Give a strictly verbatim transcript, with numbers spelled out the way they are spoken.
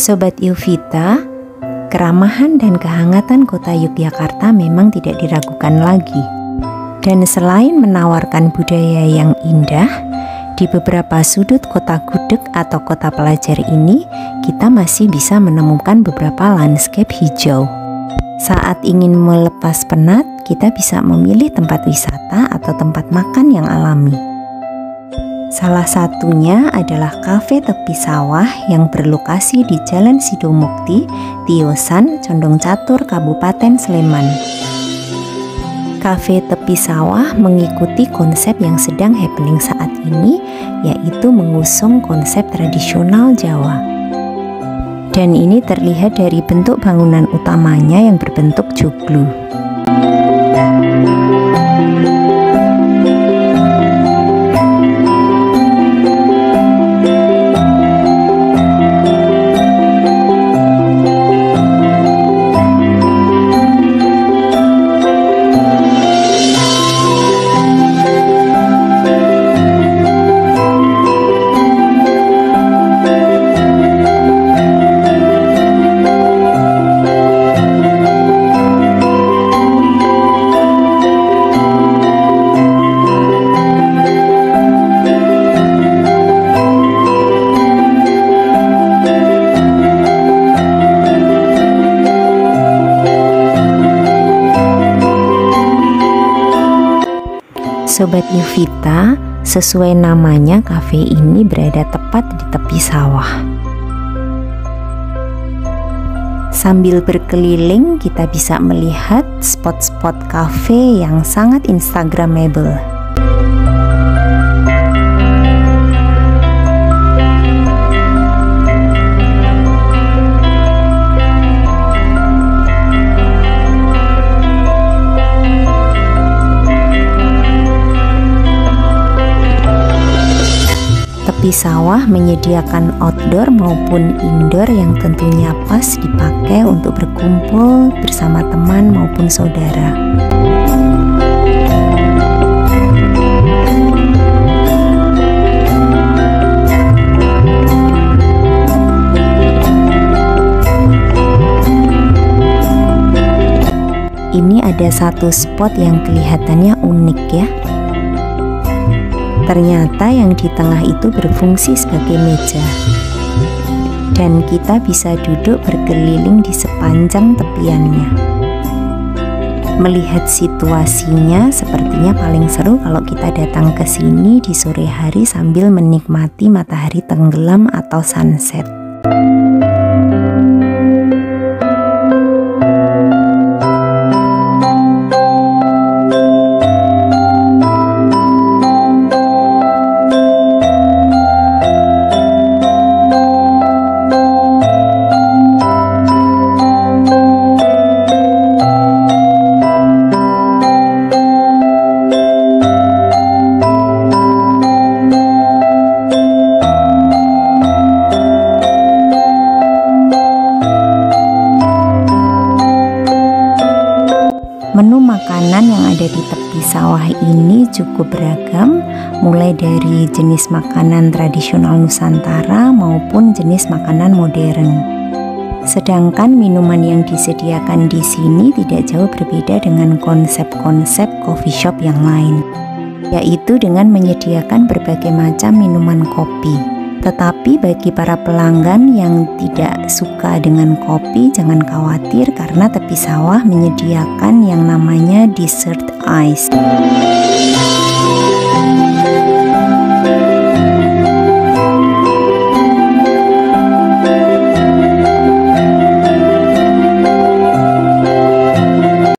Sobat Yovita, keramahan dan kehangatan kota Yogyakarta memang tidak diragukan lagi. Dan selain menawarkan budaya yang indah, di beberapa sudut kota gudeg atau kota pelajar ini, kita masih bisa menemukan beberapa landscape hijau. Saat ingin melepas penat, kita bisa memilih tempat wisata atau tempat makan yang alami. Salah satunya adalah Kafe Tepi Sawah yang berlokasi di Jalan Sidomukti, Tiosan, Condongcatur, Kabupaten Sleman. Kafe Tepi Sawah mengikuti konsep yang sedang happening saat ini, yaitu mengusung konsep tradisional Jawa. Dan ini terlihat dari bentuk bangunan utamanya yang berbentuk joglo. Sobat Yovita, sesuai namanya kafe ini berada tepat di tepi sawah. Sambil berkeliling kita bisa melihat spot-spot kafe yang sangat instagramable. Tepi Sawah menyediakan outdoor maupun indoor yang tentunya pas dipakai untuk berkumpul bersama teman maupun saudara. Ini ada satu spot yang kelihatannya unik ya. Ternyata yang di tengah itu berfungsi sebagai meja. Dan kita bisa duduk berkeliling di sepanjang tepiannya. Melihat situasinya sepertinya paling seru kalau kita datang ke sini di sore hari sambil menikmati matahari tenggelam atau sunset. Menu makanan yang ada di tepi sawah ini cukup beragam, mulai dari jenis makanan tradisional Nusantara maupun jenis makanan modern. Sedangkan minuman yang disediakan di sini tidak jauh berbeda dengan konsep-konsep coffee shop yang lain, yaitu dengan menyediakan berbagai macam minuman kopi. Tetapi bagi para pelanggan yang tidak suka dengan kopi, jangan khawatir karena Tepi Sawah menyediakan yang namanya dessert ice.